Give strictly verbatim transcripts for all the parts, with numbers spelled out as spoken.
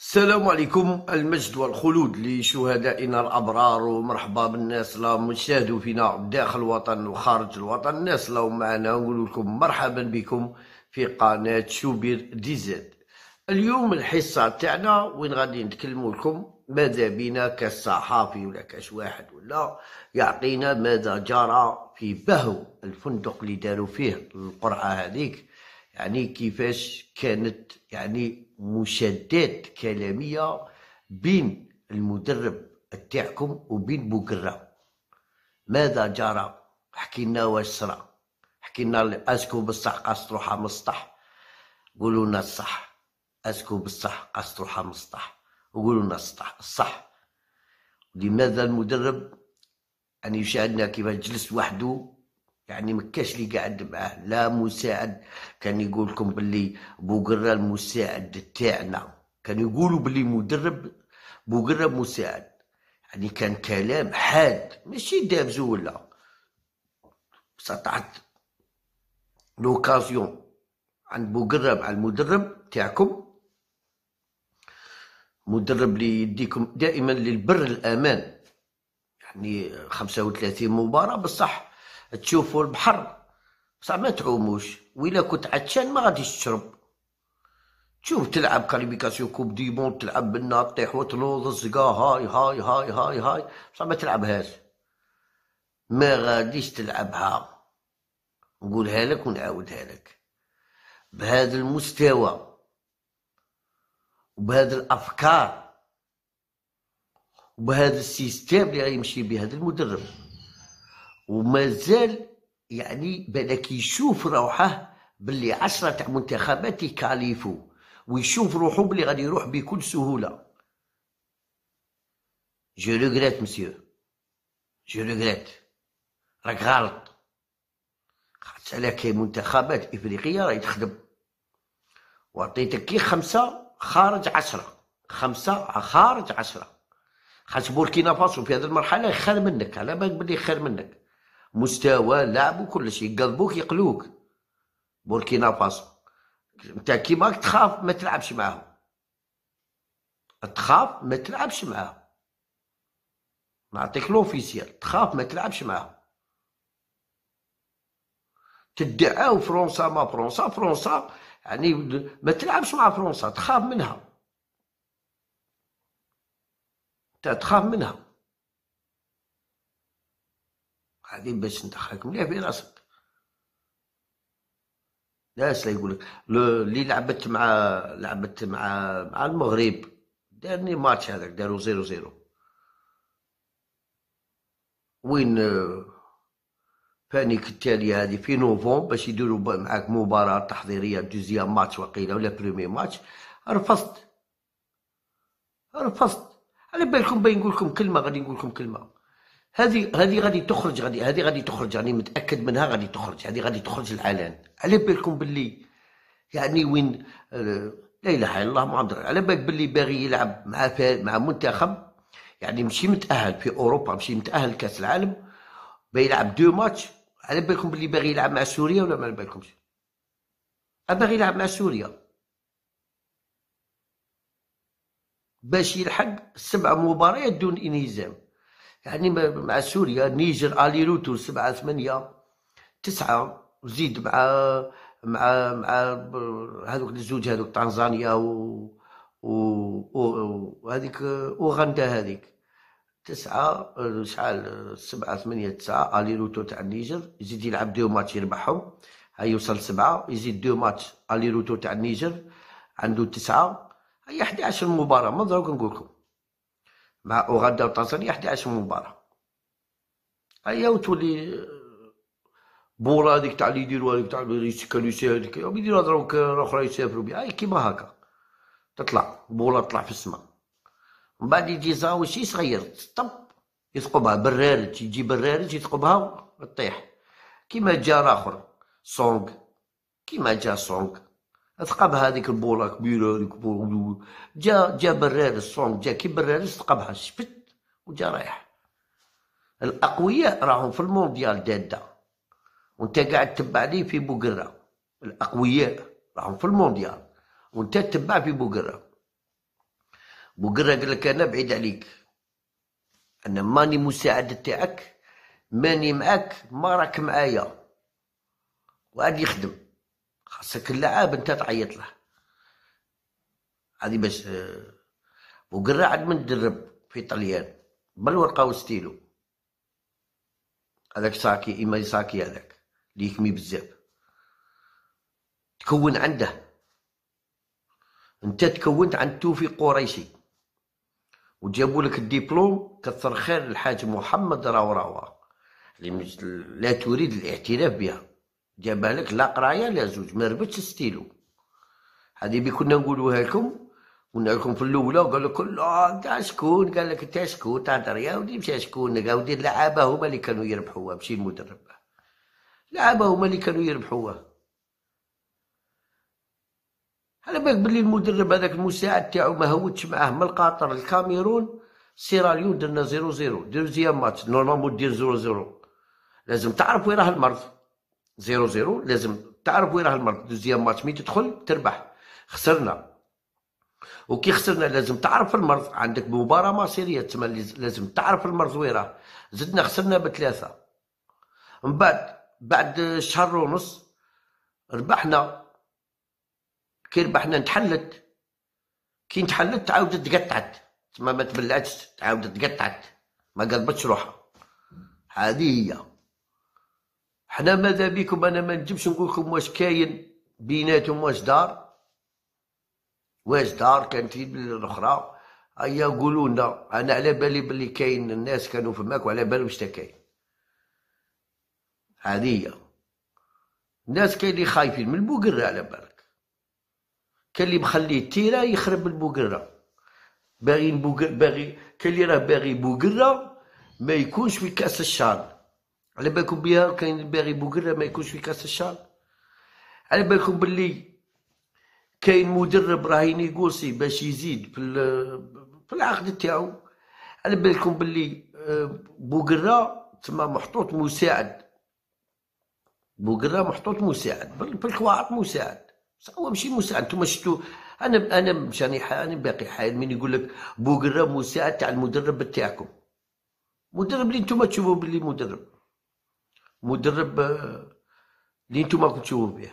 السلام عليكم، المجد والخلود لشهدائنا الأبرار، ومرحبا بالناس لا مشاهدوا فينا داخل الوطن وخارج الوطن. الناس لو معنا نقول لكم مرحبا بكم في قناة شوبير دي زد. اليوم الحصة تاعنا وين غادي نتكلموا لكم ماذا بينا كصحافي ولا كاش واحد ولا يعطينا ماذا جرى في بهو الفندق اللي داروا فيه القرعة هذيك، يعني كيفاش كانت يعني مشادات كلامية بين المدرب تاعكم وبين بوقرة. ماذا جرى؟ حكينا واش صرا، حكينا اسكو بصح قاس تروحها مسطح، قولوا لنا الصح، اسكو بصح قاس تروحها مسطح، قولوا لنا الصح الصح. لماذا المدرب يعني شاهدنا كيفاش جلس وحده، يعني مكاش اللي قاعد معاه لا مساعد. كان يقول لكم باللي بوقرة المساعد تاعنا، كان يقولوا باللي مدرب بوقرة مساعد، يعني كان كلام حاد ماشي دابزو ولا سطعت لوكازيون عند بوقرة مع المدرب تاعكم، مدرب اللي يديكم دائما للبر الامان، يعني خمسة وثلاثين مباراة بصح تشوفوا البحر بصح ما تعوموش، وإلا كنت عطشان ما غاديش تشرب. تشوف تلعب كاليفيكاسيون كوب دي مون، تلعب بالنا طيح وتنوض الزقا هاي هاي هاي هاي هاي بصح ما تلعبهاش، ما غاديش تلعبها. نقولها لك ونعاودها لك، بهذا المستوى وبهذا الأفكار وبهذا السيستم اللي غيمشي بهذا المدرب، ومازال يعني بالك يشوف روحه باللي عشرة تاع منتخبات يكاليفو، ويشوف روحو باللي غادي يروح بكل سهوله. جو ريغريت مسيو، جو ريغريت، راك غلط، خاطش علاه كاين منتخبات افريقيه راهي تخدم، وعطيتك كي خمسه خارج عشرة، خمسه خارج عشرة، خاطش بوركينا فاسو في هذه المرحله خير منك، على بالك بلي خير منك مستوى لعب وكل شيء، يقلبوك يقلوك. بوركينا فاسو انت كيما تخاف ما تلعبش معاهم، تخاف ما تلعبش معاهم، نعطيك لوفيسيال، تخاف ما تلعبش معاهم. تدعاو فرنسا ما فرنسا، فرنسا يعني ما تلعبش مع فرنسا، تخاف منها، انت تخاف منها. هذه باش ندخلك مليح في راسك. ناس لا يقولك اللي لعبت مع لعبت مع مع المغرب دارني ماتش هذاك، داروا زيرو زيرو، وين فانيك التالية هذه في نوفمبر باش يديروا معاك مباراة تحضيرية دوزيام ماتش وقيلة ولا برومي ماتش، رفضت رفضت. على بالكم باين نقول لكم كلمة، غادي نقول لكم كلمة، هذه هذه غادي تخرج، غادي هذه غادي تخرج، يعني متاكد منها غادي تخرج، هذه غادي تخرج العلن. على بالكم باللي يعني وين آه لا اله الا الله محمد رسول الله. على بالك باللي باغي يلعب مع مع منتخب يعني ماشي متاهل في اوروبا، ماشي متاهل كاس العالم، بيلعب دو ماتش. على بالكم باللي باغي يلعب مع سوريا ولا ما على بالكمش؟ باغي يلعب مع سوريا باش يلحق سبع مباريات دون انهزام، يعني مع سوريا نيجر اليروتو سبعة ثمانية تسعة، وزيد مع مع مع هذوك الزوج هذوك تنزانيا و وهذيك اوغندا، هذيك تسعة شحال سبعة ثمانية تسعة اليروتو تاع النيجر، يزيد يلعب دو ماتش يربحهم، هاي يوصل سبعة، يزيد دو ماتش اليروتو تاع النيجر عنده تسعة، هي إحدى عشرة مباراة. ما ضروري نقول لكم مع اوغندا وتنزانيا إحدى عشرة مباراة، هيا وتولي بورا هذيك تاع اللي يديروها، هذيك تاع ريسيكاليسي، هذيك يديروها دروك اخرى يسافروا بها، هي كيما هكا تطلع بورا تطلع في السماء. من بعد يجي زاوي شي صغير طب يثقبها برارج، يجي برارج يثقبها وتطيح، كيما جا اخر سونغ، كيما جا سونغ ثقبها هذيك البوله كبيره، هذيك البوله جا جا برارس صون، جا كي برارس ثقبها شفت وجا رايح. الاقوياء راهم في المونديال داده، وانت قاعد تتبع لي في بوقرة، الاقوياء راهم في المونديال وانت تتبع في بوقرة. بقرة قال لك أنا بعيد عليك، أنا ماني مساعدة تاعك، ماني معاك، ما راك معايا، وغادي يخدم. خاصك اللاعب أنت تعيط له، هادي باش وقرا عاد من تدرب في طليان بالورقة وستيلو، هذاك ساكي إما ساكي هذاك لي يكمي بزاف، تكون عنده. انت تكونت عند توفيق قريشي وجابوا لك الدبلوم، كثر خير الحاج محمد راو راو اللي لا تريد الاعتراف بها، جابها لك لا قرايه لا زوج، ما ربتش ستيلو. هذه بي كنا نقولوها لكم، قلنا لكم في الاولى، وقال لك لا كاع شكون، قال لك انت شكون تهضر يا ودي، مشى شكون ودي، اللعابه هما اللي كانوا يربحوها ماشي المدرب، اللعابه هما اللي كانوا يربحوها. على بالك بلي المدرب هذاك المساعد تاعو ما هودش معاه من القطر للكاميرون سيراليون، درنا زيرو زيرو، دوزيام ماتش نورمالمون دير زيرو زيرو، لازم تعرف وين راه المرض، زيرو زيرو لازم تعرف وين راه المرض، دوزيام ماتش مين تدخل تربح. خسرنا، وكي خسرنا لازم تعرف المرض، عندك مباراة مصيرية تسمى لازم تعرف المرض وين راه. زدنا خسرنا بثلاثة، من بعد بعد شهر ونص ربحنا، كي ربحنا نتحلت، كي نتحلت تعاودت تقطعت، تما ما تبلعتش، تعاودت تقطعت، ما قلبتش روحها. هذه هي. حنا ماذا بيكم، انا ما نجمش نقول لكم واش كاين بيناتهم، واش دار، واش دار كانت الاخرى، هيا قولوا لنا. انا على بالي بلي كاين، الناس كانوا فماك وعلى بالهم واش كاين. هذه هي. الناس كاين اللي خايفين من البوقرة، على بالك كاين اللي مخليه تيرا يخرب البوقرة، باغي باغي كاين اللي راه باغي بوقرة ما يكونش في كأس الشهر. على بالكم بها كاين باغي بوقرة ما يكونش في كأس الشهر. على بالكم باللي كاين مدرب راه ينيغوسي باش يزيد في في العقد تاعو. على بالكم باللي بوقرة تما محطوط مساعد، بوقرة محطوط مساعد في الكواعط مساعد، هو ماشي مساعد. نتوما شفتو، انا انا مشاني انا باقي حاير من يقول لك بوقرة مساعد تاع المدرب تاعكم، مدرب اللي نتوما تشوفوه باللي مدرب مدرب اللي نتوما كنتو تشوفوه به.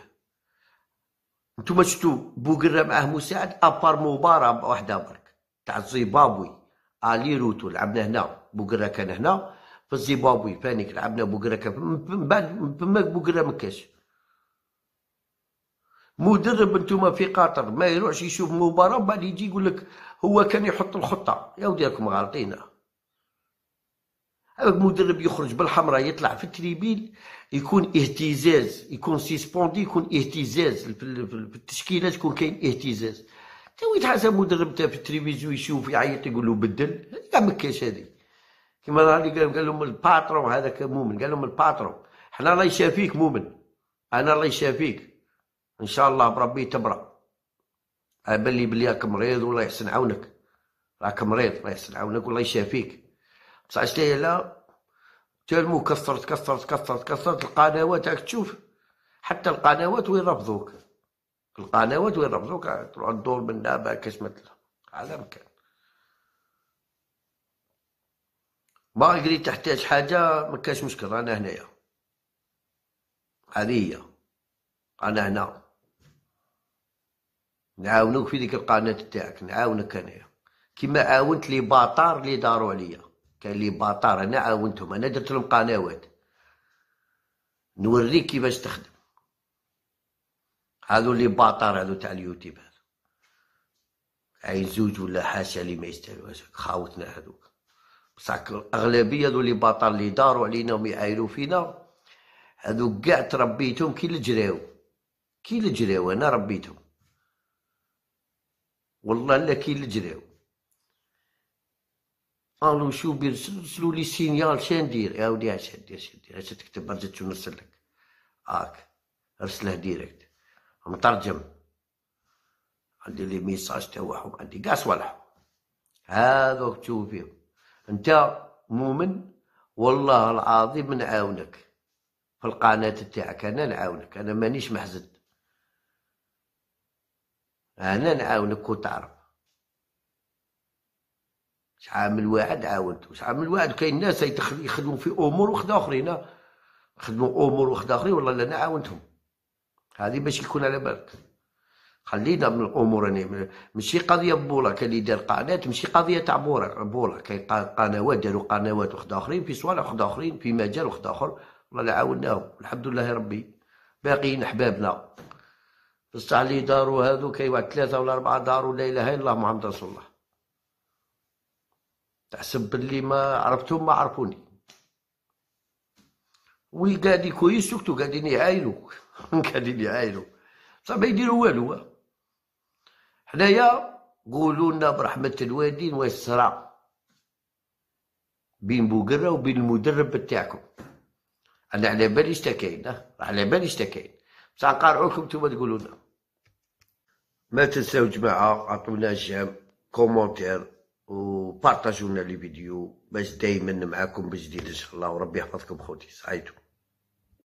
نتوما شفتو بوقرة معاه مساعد ابار مباراة واحدة برك تاع الزيمبابوي، الي روتو لعبنا هنا، بوقرة كان هنا في الزيمبابوي، فانيك لعبنا بوقرة كان، من بعد فماك بوقرة مكاش. مدرب نتوما في قطر ما يروحش يشوف مباراة بعد يجي يقول لك هو كان يحط الخطة، يا ودي راكم غالطين. هذاك مدرب يخرج بالحمراء يطلع في التريبيل، يكون اهتزاز، يكون سيسبوندي، يكون اهتزاز في التشكيلات، يكون كاين اهتزاز. تا وين تحاسب مدرب تاع في التلفزيون يشوف يعيط يقول له بدل، كاع مكاش هذه. كيما راه اللي قال لهم الباترون هذاك مؤمن، قال لهم الباترون حنا الله يشافيك مؤمن، انا الله يشافيك ان شاء الله بربي تبرا، على بالي بلي راك مريض والله يحسن عونك، راك مريض الله يحسن عونك والله يشافيك. بصح شتي لا تالمو كثرت كثرت كثرت كثرت القنوات، راك تشوف حتى القنوات وين رفضوك، القنوات وين رفضوك، تروح الدور من نابا كاش مثلها على مكان. باغي تحتاج حاجه ما كاش مشكل، انا هنايا، هذه هي، انا هنا نعاونوك في ديك القناة تاعك، نعاونك انايا كيما عاونت لي باطار اللي داروا عليا، كاين لي باطار انا عاونتهم، انا درت لهم قنوات نوريك كيفاش تخدم. هادو لي باطار هادو تاع اليوتيوب، هادو عين زوج ولا حاشا اللي ما يستاهلوش، خاوتنا هادوك. بصح الاغلبيه هادو لي باطار اللي داروا علينا ويعايروا فينا، هادو كاع تربيتهم كي الجراو، كي الجراو، انا ربيتهم والله الا كاين اللي جراو. قالوا شو بيرسلوا لي سينيال شندير، يا ودي اش ندير اش ندير، اش تكتب رجعت نرسل لك، هاك ارسله ديريكت مترجم، عندي لي ميساج تاعهم، عندي كاع صوالحهم. هاذوك تشوف فيهم انت مؤمن، والله العظيم نعاونك في القناة تاعك، انا نعاونك، انا مانيش محزن، أنا نعاونك وتعرف. شحال من واحد عاونت وشحال من واحد. وكاين ناس يخدموا في امور وخدا اخرين، خدموا امور وخدا اخرين والله لا انا عاونتهم. هذه باش يكون على بالك، خلينا من الامور. يعني ماشي قضيه بولاك اللي دار قناه، ماشي قضيه تاع بولاك. كاين قنوات داروا قنوات وخدا اخرين في صوالح وخدا اخرين في مجال وخدا اخر، والله لا عاوناهم الحمد لله ربي. باقيين احبابنا بصح اللي داروا هذو كاين واحد ثلاثه ولا اربعه داروا لا اله الا الله محمد رسول الله. تحسب باللي ما عرفتهم ما عرفوني، وي قاعد كويس سكتو قاعدين يعايلوك قاعدين يعايلوك بصح ما يديروا والو. حنايا قولوا لنا برحمه الوالدين واش صرا بين بوقره وبين المدرب تاعكم. انا على بالي شتا كاين، على بالي شتا كاين، بصح نقارعوكم نتوما تقولوا لنا. ما تنساو جماعه عطونا جيم كومونتير وبارطاجونا لي فيديو باش دايما معاكم بجديد ان شاء الله، وربي يحفظكم خوتي. صحيتو.